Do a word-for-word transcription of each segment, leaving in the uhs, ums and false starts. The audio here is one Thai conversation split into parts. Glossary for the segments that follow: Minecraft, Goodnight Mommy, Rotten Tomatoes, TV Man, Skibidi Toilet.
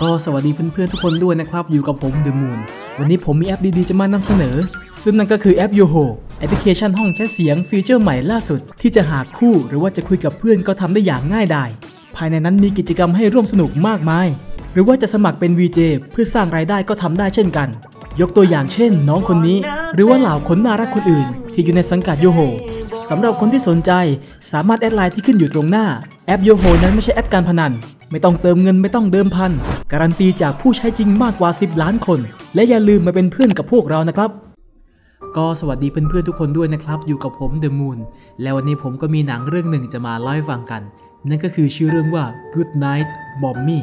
ก็สวัสดีเพื่อนๆทุกคนด้วยนะครับอยู่กับผมเดอะมูนวันนี้ผมมีแอปดีๆจะมานำเสนอซึ่งนั่นก็คือแอป โยโฮ แอปพลิเคชันห้องแชทเสียงฟีเจอร์ใหม่ล่าสุดที่จะหาคู่หรือว่าจะคุยกับเพื่อนก็ทำได้อย่างง่ายดายภายในนั้นมีกิจกรรมให้ร่วมสนุกมากมายหรือว่าจะสมัครเป็น วี เจ เพื่อสร้างรายได้ก็ทำได้เช่นกันยกตัวอย่างเช่นน้องคนนี้หรือว่าเหล่าคนน่ารักคนอื่นที่อยู่ในสังกัด โยโฮ สำหรับคนที่สนใจสามารถแอดไลน์ที่ขึ้นอยู่ตรงหน้าแอป โยโฮ นั้นไม่ใช่แอปการพนันไม่ต้องเติมเงินไม่ต้องเดิมพันการันตีจากผู้ใช้จริงมากกว่าสิบล้านคนและอย่าลืมมาเป็นเพื่อนกับพวกเรานะครับก็สวัสดีเพื่อนๆทุกคนด้วยนะครับอยู่กับผมเดอะมูนและวันนี้ผมก็มีหนังเรื่องหนึ่งจะมาเล่าให้ฟังกันนั่นก็คือชื่อเรื่องว่า Goodnight Mommy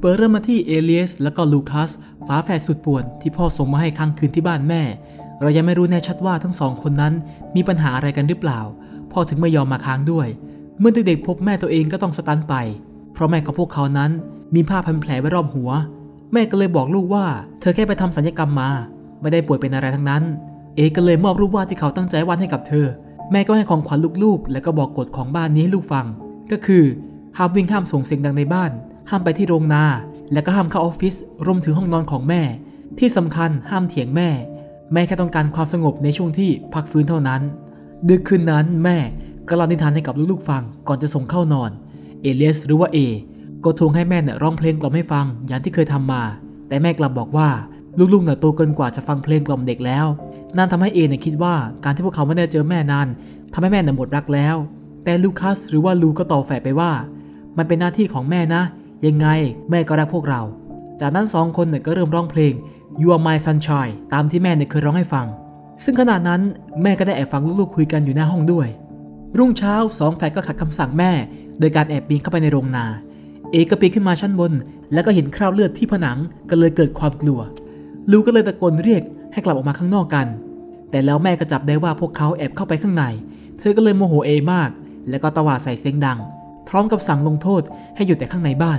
เปิดเริ่มมาที่เอเลียสและก็ลูคัสฝาแฝดสุดป่วนที่พ่อส่งมาให้ค้างคืนที่บ้านแม่เรายังไม่รู้แน่ชัดว่าทั้งสองคนนั้นมีปัญหาอะไรกันหรือเปล่าพ่อถึงไม่ยอมมาค้างด้วยเมื่อเด็กๆพบแม่ตัวเองก็ต้องสตันไปเพราะแม่ของพวกเขานั้นมีผ้าพันแผลไว้รอบหัวแม่ก็เลยบอกลูกว่าเธอแค่ไปทำศัลยกรรมมาไม่ได้ป่วยเป็นอะไรทั้งนั้นเอก็เลยมอบรูปวาดที่เขาตั้งใจวาดให้กับเธอแม่ก็ให้ของขวัญลูกๆและก็บอกกฎของบ้านนี้ให้ลูกฟังก็คือห้ามวิ่งห้ามส่งเสียงดังในบ้านห้ามไปที่โรงนาและก็ห้ามเข้าออฟฟิศรวมถึงห้องนอนของแม่ที่สำคัญห้ามเถียงแม่แม่แค่ต้องการความสงบในช่วงที่พักฟื้นเท่านั้นดึกคืนนั้นแม่ก็เล่านิทานให้กับลูกๆฟังก่อนจะส่งเข้านอนเอเลียสหรือว่าเอก็ทวงให้แม่เนี่ยร้องเพลงกล่อมให้ฟังอย่างที่เคยทำมาแต่แม่กลับบอกว่าลูกๆเนี่ยโตเกินกว่าจะฟังเพลงกล่อมเด็กแล้วนั่นทำให้เอเนี่ยคิดว่าการที่พวกเขาไม่ได้เจอแม่นานทำให้แม่เนี่ยหมดรักแล้วแต่ลูคัสหรือว่าลูก็ต่อแฝดไปว่ามันเป็นหน้าที่ของแม่นะยังไงแม่ก็รักพวกเราจากนั้นสองคนเนี่ยก็เริ่มร้องเพลง You Are My Sunshine ตามที่แม่เนี่ยเคยร้องให้ฟังซึ่งขณะนั้นแม่ก็ได้แอบฟังลูกๆคุยกันอยู่หน้าห้องด้วยรุ่งเช้าสองแฝดก็ขัดคำสั่งแม่โดยการแอบปีนเข้าไปในโรงนาเอก็ปีนขึ้นมาชั้นบนแล้วก็เห็นคราบเลือดที่ผนังก็เลยเกิดความกลัวลูก็เลยตะโกนเรียกให้กลับออกมาข้างนอกกันแต่แล้วแม่ก็จับได้ว่าพวกเขาแอบเข้าไปข้างในเธอก็เลยโมโหเอมากแล้วก็ตะวาดใส่เสียงดังพร้อมกับสั่งลงโทษให้อยู่แต่ข้างในบ้าน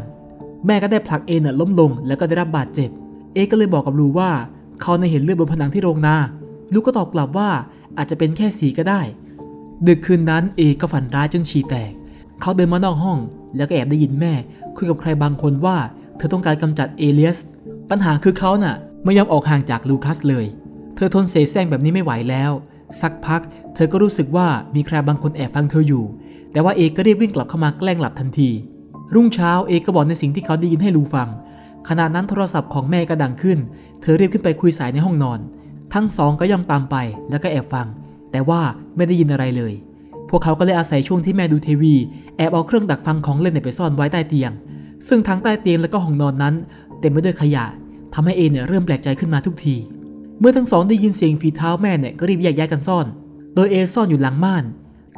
แม่ก็ได้ผลักเอเนี่ยล้มลงแล้วก็ได้รับบาดเจ็บเอก็เลยบอกกับลูว่าเขาได้เห็นเลือดบนผนังที่โรงนาลูก็ตอบกลับว่าอาจจะเป็นแค่สีก็ได้ดึกคืนนั้นเอก็ฝันร้ายจนฉี่แตกเขาเดินมานอกห้องแล้วก็แอบได้ยินแม่คุยกับใครบางคนว่าเธอต้องการกำจัดเอเลียสปัญหาคือเขาน่ะไม่ยอมออกห่างจากลูคัสเลยเธอทนเสแสร้งแบบนี้ไม่ไหวแล้วสักพักเธอก็รู้สึกว่ามีใครบางคนแอบฟังเธออยู่แต่ว่าเอก็รีบวิ่งกลับเข้ามาแกล้งหลับทันทีรุ่งเช้าเอก็บอกในสิ่งที่เขาได้ยินให้ลูฟังขณะนั้นโทรศัพท์ของแม่ก็ดังขึ้นเธอรีบขึ้นไปคุยสายในห้องนอนทั้งสองก็ย่องตามไปแล้วก็แอบฟังแต่ว่าไม่ได้ยินอะไรเลยพวกเขาก็เลยอาศัยช่วงที่แม่ดูทีวีแอบเอาเครื่องดักฟังของเล่นไปซ่อนไว้ใต้เตียงซึ่งทั้งใต้เตียงและก็ห้องนอนนั้นเต็มไปด้วยขยะทำให้เอเนี่ยเริ่มแปลกใจขึ้นมาทุกทีเมื่อทั้งสองได้ยินเสียงฝีเท้าแม่เนี่ยก็รีบแยกย้ายกันซ่อนโดยเอซ่อนอยู่หลังม่า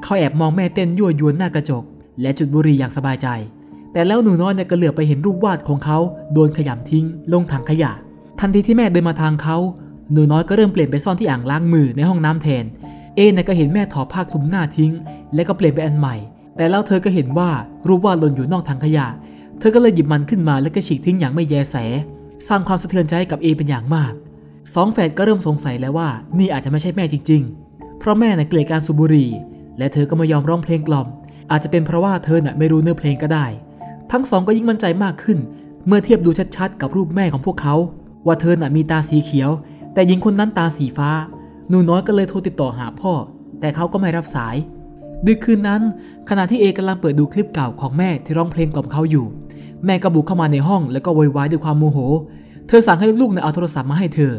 นเขาแอบมองแม่เต้นยั่วยวนหน้ากระจกและจุดบุหรี่อย่างสบายใจแต่แล้วหนูน้อยเนี่ยก็เหลือบไปเห็นรูปวาดของเขาโดนขยำทิ้งลงถังขยะทันทีที่แม่เดินมาทางเขาหนูน้อยก็เริ่มเปลี่ยนไปซ่อนที่อ่างล้างมือในห้องน้ำแทนเอเนี่ยก็เห็นแม่ถอดผ้าคลุมหน้าทิ้งและก็เปลี่ยนไปอันใหม่แต่แล้วเธอก็เห็นว่ารูปวาดหล่นอยู่นอกถังขยะเธอก็เลยหยิบมันขึ้นมาและก็ฉีกทิ้งอย่างไม่แยแสสร้างความสะเทือนใจกับเอเป็นอย่างมากสองแฝดก็เริ่มสงสัยแล้วว่านี่อาจจะไม่ใช่แม่จริงๆเพราะแม่เนี่ยเกลียดการสูบบุหรี่และเธอก็ไม่ยอมร้องเพลงกล่อมอาจจะเป็นเพราะว่าเธอเนี่ยไม่รู้เนื้อเพลงก็ได้ทั้งสองก็ยิ่งมั่นใจมากขึ้นเมื่อเทียบดูชัดๆกับรูปแม่ของพวกเขาว่าเธอเนี่ยมีตาสีเขียวแต่หญิงคนนั้นตาสีฟ้าหนูน้อยก็เลยโทรติดต่อหาพ่อแต่เขาก็ไม่รับสายดึกคืนนั้นขณะที่เอกำลังเปิดดูคลิปเก่าของแม่ที่ร้องเพลงกล่อมเขาอยู่แม่ก็บุกเข้ามาในห้องแล้วก็โวยวายด้วยความโมโหเธอสั่งให้ลูกๆเอาโทรศัพท์มาให้เธอ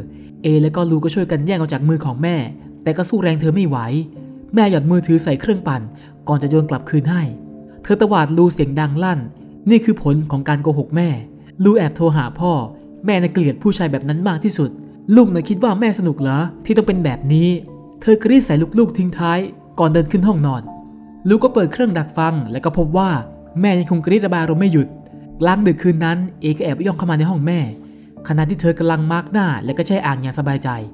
เอและก็ลูกก็ช่วยกันแย่งเอาจากมือของแม่แต่ก็สู้แรงเธอไม่ไหวแม่หยอดมือถือใส่เครื่องปั่นก่อนจะโยนกลับคืนให้เธอตวาดลูเสียงดังลั่นนี่คือผลของการโกหกแม่ลูแอบโทรหาพ่อแม่น่ะเกลียดผู้ชายแบบนั้นมากที่สุดลูกน่ะคิดว่าแม่สนุกเหรอที่ต้องเป็นแบบนี้เธอกรีดใส่ลูกๆทิ้งท้ายก่อนเดินขึ้นห้องนอนลูกก็เปิดเครื่องดักฟังและก็พบว่าแม่ยังคงกรีดระบายอารมณ์ไม่หยุดกลางดึกคืนนั้นเอก็แอบย่องเข้ามาในห้องแม่ขณะที่เธอกำลังมาร์กหน้าและก็แช่อ่างอย่างสบายใจ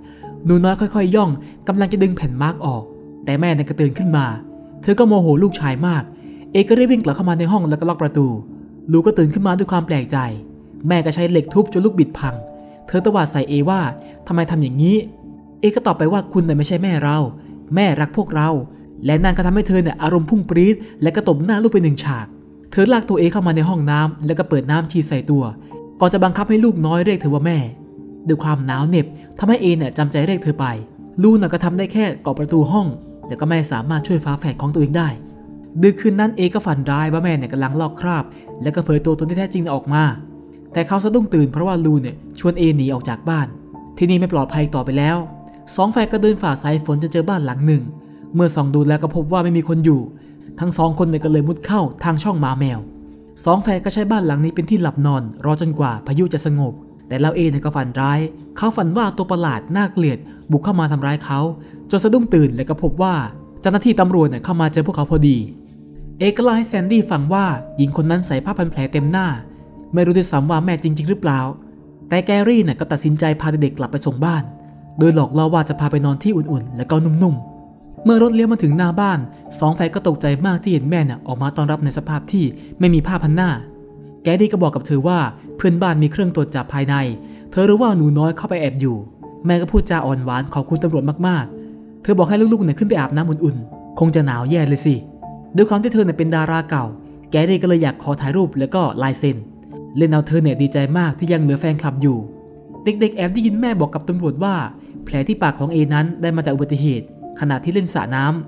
หนูน้อยค่อยๆย่องกำลังจะดึงแผ่นมาร์กออกแต่แม่น่ะกระตือขึ้นมาเธอก็โมโหลูกชายมากเอก็รีบวิ่งกลับเข้ามาในห้องแล้วก็ล็อกประตูลูกก็ตื่นขึ้นมาด้วยความแปลกใจแม่ก็ใช้เหล็กทุบจนลูกบิดพังเธอตวาดใส่เอว่าทำไมทำอย่างนี้เอก็ตอบไปว่าคุณน่ะไม่ใช่แม่เราแม่รักพวกเราและนั่นก็ทำให้เธอเนี่ยอารมณ์พุ่งปรี๊ดและก็ตบหน้าลูกไปหนึ่งฉากเธอลากตัวเอเข้ามาในห้องน้ำแล้วก็เปิดน้ำฉีดใส่ตัว ก่อนจะบังคับให้ลูกน้อยเรียกเธอว่าแม่ด้วยความหนาวเหน็บทำให้เอเนี่ยจำใจเรียกเธอไปลูน่ะก็ทำได้แค่เกาะประตูห้องแต่ก็ไม่สามารถช่วยฝาแฝดของตัวเองได้ดึกคืนนั้นเอก็ฝันร้ายว่าแม่เนี่ยกำลังลอกคราบและก็เผยตัวตนที่แท้จริงออกมาแต่เขาสะดุ้งตื่นเพราะว่าลูเนี่ยชวนเอหนีออกจากบ้านที่นี่ไม่ปลอดภัยต่อไปแล้วสองแฝดก็เดินฝ่าสายฝนจนเจอบ้านหลังหนึ่งเมื่อส่องดูแล้วก็พบว่าไม่มีคนอยู่ทั้งสองคนเนี่ยก็เลยมุดเข้าทางช่องหมาแมวสองแฝดก็ใช้บ้านหลังนี้เป็นที่หลับนอนรอจนกว่าพายุจะสงบแต่แล้วเอเนี่ยก็ฝันร้ายเขาฝันว่าตัวประหลาดน่าเกลียดบุกเข้ามาทำร้ายเขาจนสะดุ้งตื่นและก็พบว่าเจ้าหน้าที่ตำรวจเนี่ยเข้ามาเจอพวกเขาพอดีเอก็เล่าให้แซนดี้ฟังว่าหญิงคนนั้นใส่ผ้าพันแผลเต็มหน้าไม่รู้ด้วยซ้ำว่าแม่จริงๆหรือเปล่าแต่แกรี่เนี่ยก็ตัดสินใจพาเด็กๆกลับไปส่งบ้านโดยหลอกล่อว่าจะพาไปนอนที่อุ่นๆและก็นุ่มๆเมื่อรถเลี้ยวมาถึงหน้าบ้านสองแฝดก็ตกใจมากที่เห็นแม่เนี่ยออกมาต้อนรับในสภาพที่ไม่มีผ้าพันหน้าแกรี่ก็บอกกับเธอว่าเพื่อนบ้านมีเครื่องตรวจจับภายในเธอรู้ว่าหนูน้อยเข้าไปแอบอยู่แม่ก็พูดจาอ่อนหวานขอบคุณตำรวจมากๆเธอบอกให้ลูกๆเนี่ยขึ้นไปอาบน้ำอุ่นๆคงจะหนาวแย่เลยสิด้วยความที่เธอเนี่ยเป็นดาราเก่าแกรี่ก็เลยอยากขอถ่ายรูปแล้วก็ลายเซ็นเล่นเอาเธอเนี่ยดีใจมากที่ยังเหลือแฟนคลับอยู่เด็กๆแอบได้ยินแม่บอกกับตำรวจว่าแผลที่ปากของเอนั้นได้มาจากอุบัติเหตุขณะที่เล่นสระน้ำ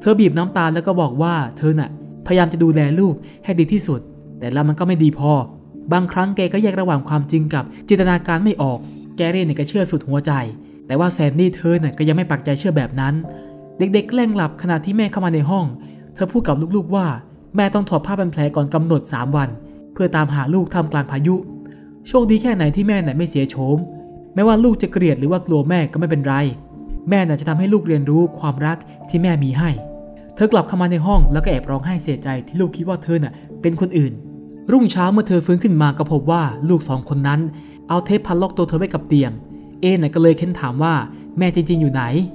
เธอบีบน้ำตาแล้วก็บอกว่าเธอน่ะพยายามจะดูแลลูกให้ดีที่สุดแต่แล้วมันก็ไม่ดีพอบางครั้งแกก็แยกระหว่างความจริงกับจินตนาการไม่ออกแกรี่เนี่ยก็เชื่อสุดหัวใจแต่ว่าแซนดี้เธอน่ะก็ยังไม่ปักใจเชื่อแบบนั้นเด็กๆแกล้งหลับขณะที่แม่เข้ามาในห้องเธอพูดกับลูกๆว่าแม่ต้องถอดผ้าพันแผลก่อนกำหนดสามวันเพื่อตามหาลูกท่ามกลางพายุโชคดีแค่ไหนที่แม่น่ะไม่เสียโฉมแม้ว่าลูกจะเกลียดหรือว่ากลัวแม่ก็ไม่เป็นไรแม่น่ะจะทำให้ลูกเรียนรู้ความรักที่แม่มีให้เธอกลับเข้ามาในห้องแล้วก็แอบร้องไห้เสียใจที่ลูกคิดว่าเธอน่ะเป็นคนอื่นรุ่งเช้าเมื่อเธอฟื้นขึ้นมาก็พบว่าลูกสองคนนั้นเอาเทปพันล็อกตัวเธอไว้กับเตียงเอน่ะก็เลยเค้นถามว่าแม่จริงๆอยู่ไหน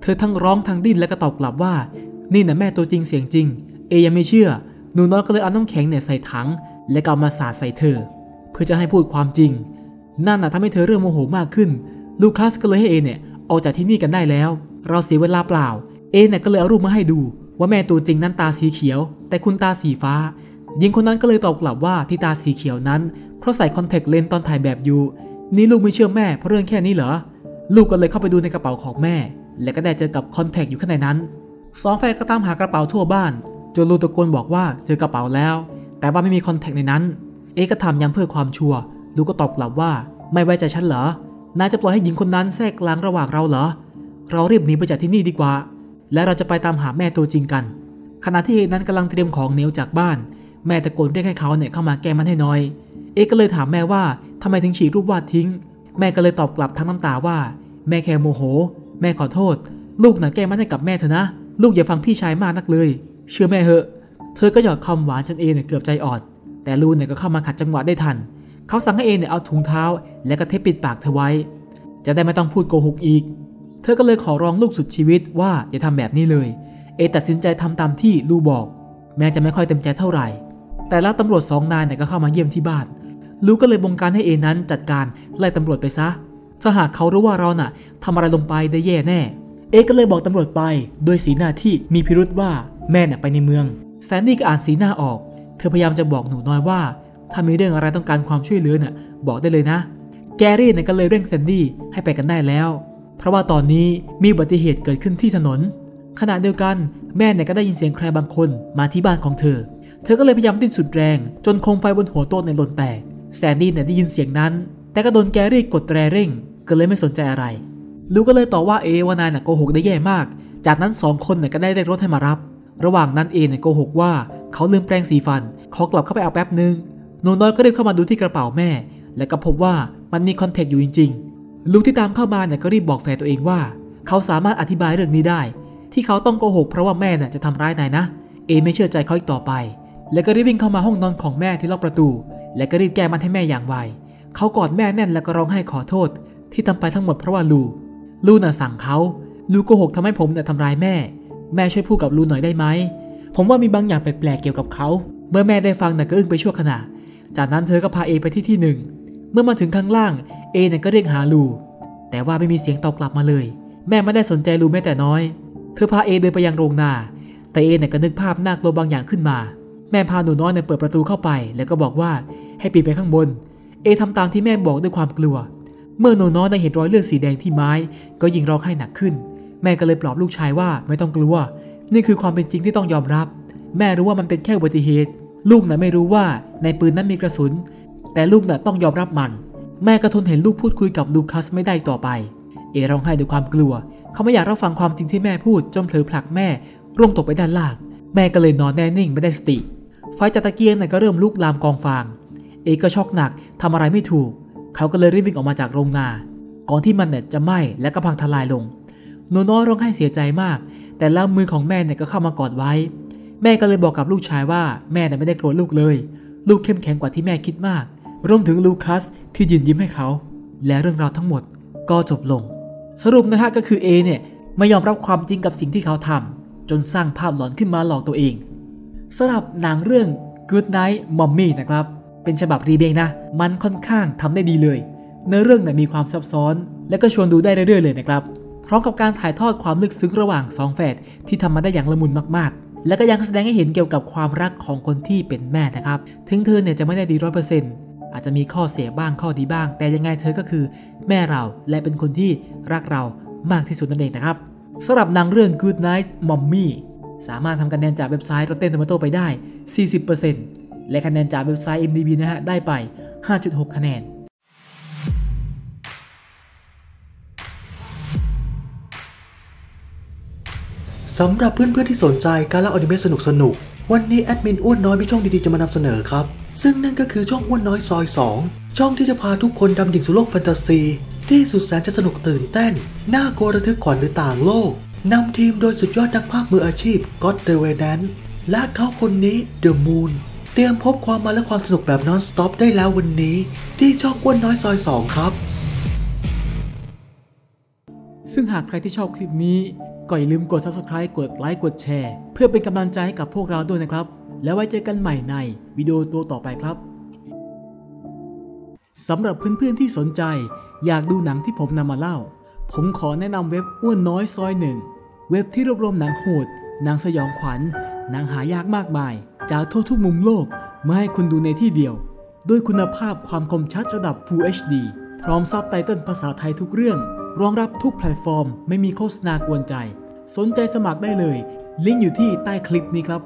เธอทั้งร้องทั้งดิ้นและก็ตอบกลับว่านี่น่ะแม่ตัวจริงเสียงจริงเอยังไม่เชื่อหนูน้อยก็เลยเอาน้ำแข็งเนี่ยใส่ถังและก็เอามาสาดใส่เธอเพื่อจะให้พูดความจริงนั่นน่ะทำให้เธอเริ่มโมโหมากขึ้นลูคัสก็เลยให้เอเนี่ยออกจากที่นี่กันได้แล้วเราเสียเวลาเปล่าเอเนี่ยก็เลยเอารูปมาให้ดูว่าแม่ตัวจริงนั้นตาสีเขียวแต่คุณตาสีฟ้าหญิงคนนั้นก็เลยตอบกลับว่าที่ตาสีเขียวนั้นเพราะใส่คอนแทคเลนส์ตอนถ่ายแบบอยู่นี่ลูกไม่เชื่อแม่เพราะเรื่องแค่นี้เหรอลูกก็เลยเข้าไปดูในกระเป๋าของแม่และก็ได้เจอกับคอนแทคอยู่ข้างในนั้นสองแฝดก็ตามหากระเป๋าทั่วบ้านจนลูกตะโกนบอกว่าเจอกระเป๋าแล้วแต่ว่าไม่มีคอนแทคในนั้นเอก็ถามย้ำเพื่อความชัวร์ลูกก็ตอบกลับว่าไม่ไว้ใจฉันเหรอนายจะปล่อยให้หญิงคนนั้นแทรกกลางระหว่างเราเหรอเรารีบหนีไปจากที่นี่ดีกว่าและเราจะไปตามหาแม่ตัวจริงกันขณะที่เอนั้นกำลังเตรียมของเหนียวจากบ้านแม่ตะโกนเรียกให้เขาเนี่ยเข้ามาแก้มันให้น้อยเอก็เลยถามแม่ว่าทำไมถึงฉีกรูปวาดทิ้งแม่ก็เลยตอบกลับทั้งน้ำตาว่าแม่แค่โมโหแม่ขอโทษลูกนะแก้มันให้กับแม่เถอะนะลูกอย่าฟังพี่ชายมากนักเลยเชื่อแม่เหอะเธอก็หยอดคำหวานจนเอเนี่ยเกือบใจอ่อนแต่ลูนเนี่ยก็เข้ามาขัดจังหวะได้ทันเขาสั่งให้เอเนี่ยเอาถุงเท้าและก็เทปปิดปากเธอไว้จะได้ไม่ต้องพูดโกหกอีกเธอก็เลยขอร้องลูกสุดชีวิตว่าอย่าทำแบบนี้เลยเอตัดสินใจทำตามที่ลูบอกแม้จะไม่ค่อยเต็มใจเท่าไหร่แต่แล้วตำรวจสองนายเนี่ยก็เข้ามาเยี่ยมที่บ้านลูก็เลยบงการให้เอนั้นจัดการไล่ตำรวจไปซะถ้าหากเขารู้ว่าเราน่ะทำอะไรลงไปได้แย่แน่เอก็เลยบอกตำรวจไปโดยสีหน้าที่มีพิรุษว่าแม่น่ะไปในเมืองแซนดี้ก็อ่านสีหน้าออกเธอพยายามจะบอกหนูน้อยว่าถ้ามีเรื่องอะไรต้องการความช่วยเหลือน่ะบอกได้เลยนะแกรี่เนี่ยก็เลยเร่งแซนดี้ให้ไปกันได้แล้วเพราะว่าตอนนี้มีอุบัติเหตุเกิดขึ้นที่ถนนขณะเดียวกันแม่เนี่ยก็ได้ยินเสียงใครบางคนมาที่บ้านของเธอเธอก็เลยพยายามดิ้นสุดแรงจนโคมไฟบนหัวโต๊ะในหล่นแตกแซนดี้เนี่ยได้ยินเสียงนั้นแต่ก็โดนแกรี่กดแตรเร่งก็เลยไม่สนใจอะไรลูกก็เลยต่อว่าเอว่านายน่ะโกหกได้แย่มากจากนั้นสองคนเนี่ยก็ได้เรียกรถให้มารับระหว่างนั้นเอเนี่ยโกหกว่าเขาลืมแปรงสีฟันขอกลับเข้าไปเอาแป๊บนึงหนูน้อยก็รีบเข้ามาดูที่กระเป๋าแม่และก็พบว่ามันมีคอนแทคอยู่จริงๆลูกที่ตามเข้ามาเนี่ยก็รีบบอกแฟนตัวเองว่าเขาสามารถอธิบายเรื่องนี้ได้ที่เขาต้องโกหกเพราะว่าแม่น่ะจะทำร้ายนายนะเอไม่เชื่อใจเขาอีกต่อไปและก็รีบวิ่งเข้ามาห้องนอนของแม่ที่ล็อกประตูและก็รีบแก้มันให้แม่อย่างไวเขากอดแม่แน่นและก็ร้องไห้ขอโทษที่ทำไปทั้งหมดเพราะว่าลูลูน่ะสั่งเขาลูโกหกทำให้ผมเนี่ยทำร้ายแม่แม่ช่วยพูดกับลูหน่อยได้ไหมผมว่ามีบางอย่างแปลกๆเกี่ยวกับเขาเมื่อแม่ได้ฟังน่ะก็อึ้งไปชั่วขณะจากนั้นเธอก็พาเอไปที่ที่หนึ่งเมื่อมาถึงข้างล่างเอน่ะก็เรียกหาลูแต่ว่าไม่มีเสียงตอบกลับมาเลยแม่ไม่ได้สนใจลูแม้แต่น้อยเธอพาเอเดินไปยังโรงนาแต่เอน่ะก็นึกภาพน่ากลัวบางอย่างขึ้นมาแม่พาหนูน้อยเนี่ยเปิดประตูเข้าไปแล้วก็บอกว่าให้ปีนไปข้างบนเอ เอทำตามที่แม่บอกด้วยความกลัวเมื่อโนน้อยได้เห็นรอยเลือดสีแดงที่ไม้ก็ยิ่งร้องไห้หนักขึ้นแม่ก็เลยปลอบลูกชายว่าไม่ต้องกลัวนี่คือความเป็นจริงที่ต้องยอมรับแม่รู้ว่ามันเป็นแค่อุบัติเหตุลูกน่ะไม่รู้ว่าในปืนนั้นมีกระสุนแต่ลูกน่ะต้องยอมรับมันแม่ก็ทนเห็นลูกพูดคุยกับลูคัสไม่ได้ต่อไปเอร้องไห้ด้วยความกลัวเขาไม่อยากรับฟังความจริงที่แม่พูดจนเผลอผลักแม่ร่วงตกไปด้านล่างแม่ก็เลยนอนแน่นิ่งไม่ได้สติไฟจากตะเกียงน่ะก็เริ่มลุกลามกองฟางเอก็ช็อกหนักทำอะไรไม่ถูกเขาก็เลยรีบวิ่งออกมาจากโรงนาก่อนที่มันเนี่ยจะไหม้และก็พังทลายลงโนน้อยร้องไห้เสียใจมากแต่แล้วมือของแม่เนี่ยก็เข้ามากอดไว้แม่ก็เลยบอกกับลูกชายว่าแม่เนี่ยไม่ได้โกรธลูกเลยลูกเข้มแข็งกว่าที่แม่คิดมากรวมถึงลูคัสที่ยืนยิ้มให้เขาและเรื่องราวทั้งหมดก็จบลงสรุปนะฮะก็คือเอเนี่ยไม่ยอมรับความจริงกับสิ่งที่เขาทำจนสร้างภาพหลอนขึ้นมาหลอกตัวเองสำหรับหนังเรื่อง Goodnight Mommy นะครับเป็นฉบับรีเมคนะมันค่อนข้างทำได้ดีเลยเนื้อเรื่องเนี่ยมีความซับซ้อนและก็ชวนดูได้เรื่อยๆเลยนะครับพร้อมกับการถ่ายทอดความลึกซึ้งระหว่างสองแฝดที่ทำมาได้อย่างละมุนมากๆและก็ยังแสดงให้เห็นเกี่ยวกับความรักของคนที่เป็นแม่นะครับถึงเธอเนี่ยจะไม่ได้ดี ร้อยเปอร์เซ็นต์ อาจจะมีข้อเสียบ้างข้อดีบ้างแต่ยังไงเธอก็คือแม่เราและเป็นคนที่รักเรามากที่สุดนั่นเองนะครับสำหรับหนังเรื่อง Goodnight Mommy สามารถทำคะแนนจากเว็บไซต์ Rotten Tomatoes ไปได้ สี่สิบเปอร์เซ็นต์ และคะแนนจากเว็บไซต์ ไอ เอ็ม ดี บี นะฮะได้ไป ห้าจุดหก คะแนนสำหรับเพื่อนๆที่สนใจการเล่าอนิเมะสนุกๆวันนี้แอดมินอ้วนน้อยมีช่องดีๆจะมานำเสนอครับซึ่งนั่นก็คือช่องอ้วนน้อยซอยสองช่องที่จะพาทุกคนดำดิ่งสู่โลกแฟนตาซีที่สุดแสนจะสนุกตื่นเต้นน่ากลัวระทึกขวัญหรือต่างโลกนำทีมโดยสุดยอดนักพากย์มืออาชีพก็อด เรเวแนนท์และเขาคนนี้เดอะมูนเตรียมพบความมันและความสนุกแบบนอนสต็อปได้แล้ววันนี้ที่ช่องอ้วนน้อยซอยสองครับซึ่งหากใครที่ชอบคลิปนี้ก็อย่าลืมกด ซับสไครบ์ กดไลค์กดแชร์เพื่อเป็นกำลังใจให้กับพวกเราด้วยนะครับแล้วไว้เจอกันใหม่ในวิดีโอตัวต่อไปครับสำหรับเพื่อนๆที่สนใจอยากดูหนังที่ผมนำมาเล่าผมขอแนะนำเว็บอ้วนน้อยซอยหนึ่งเว็บที่รวบรวมหนังโหดหนังสยองขวัญหนังหายากมากมายจากทั่วทุกมุมโลกมาให้คุณดูในที่เดียวด้วยคุณภาพความคมชัดระดับ ฟูล เอช ดี พร้อมซับไตเติลภาษาไทยทุกเรื่องรองรับทุกแพลตฟอร์มไม่มีโฆษณากวนใจสนใจสมัครได้เลยลิงก์อยู่ที่ใต้คลิปนี้ครับ